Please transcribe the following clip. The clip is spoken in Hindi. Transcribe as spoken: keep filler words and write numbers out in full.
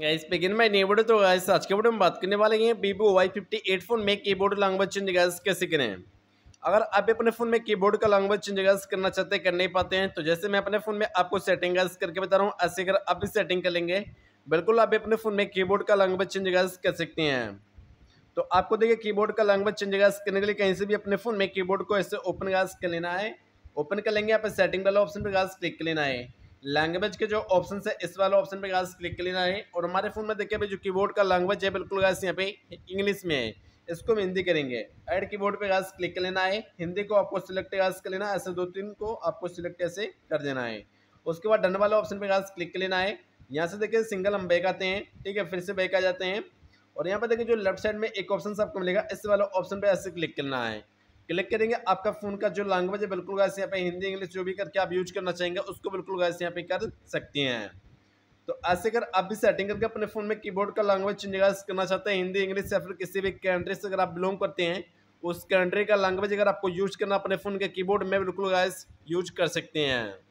Guys begin my new video. तो गाइस आज के वीडियो में बात करने वाले हैं vivo Y fifty eight phone में कीबोर्ड लैंग्वेज चेंज गाइस कैसे करें। अगर आप अपने फ़ोन में कीबोर्ड का लैंग्वेज चेंज गाइस करना चाहते कर नहीं पाते हैं तो जैसे मैं अपने फ़ोन में आपको सेटिंग गाइस करके बता रहा हूँ, ऐसे अगर आप भी सेटिंग कर लेंगे बिल्कुल आप अपने फ़ोन में कीबोर्ड का लैंग्वेज चेंज गाइस कर सकते हैं। तो आपको देखिए कीबोर्ड का लैंग्वेज चेंज गाइस करने के लिए कहीं से भी अपने फ़ोन में कीबोर्ड को ऐसे ओपन गाइस कर लेना है। ओपन कर लेंगे आप सेटिंग वाला ऑप्शन पर गाइस क्लिक कर लेना है। लैंग्वेज के जो ऑप्शन है इस वाले ऑप्शन पे गाइस क्लिक कर लेना है। और हमारे फ़ोन में देखिए अभी जो कीबोर्ड का लैंग्वेज है बिल्कुल गाइस यहाँ पे इंग्लिश में है, इसको हम हिंदी करेंगे। ऐड कीबोर्ड पे गाइस क्लिक कर लेना है। हिंदी को आपको सिलेक्ट गाइस कर लेना है, ऐसे दो तीन को आपको सिलेक्ट ऐसे कर देना है। उसके बाद डन वाला ऑप्शन पर गाइस क्लिक कर लेना है। यहाँ से देखिए सिंगल हम बैक आते हैं, ठीक है, फिर से बैक आ जाते हैं। और यहाँ पर देखिए जो लेफ्ट साइड में एक ऑप्शन आपको मिलेगा, इस वाला ऑप्शन पर ऐसे क्लिक करना है। क्लिक करेंगे आपका फ़ोन का जो लैंग्वेज है बिल्कुल गाइस यहाँ पे हिंदी इंग्लिश जो भी करके आप यूज करना चाहेंगे उसको बिल्कुल गाइस यहाँ पे कर सकती हैं। तो ऐसे कर आप भी सेटिंग करके अपने फ़ोन में कीबोर्ड का लैंग्वेज चेंज करना चाहते हैं हिंदी इंग्लिश या फिर किसी भी कंट्री से अगर आप बिलोंग करते हैं उस कंट्री का लैंग्वेज अगर आपको यूज करना अपने फ़ोन के कीबोर्ड में बिल्कुल गाइस यूज कर सकते हैं।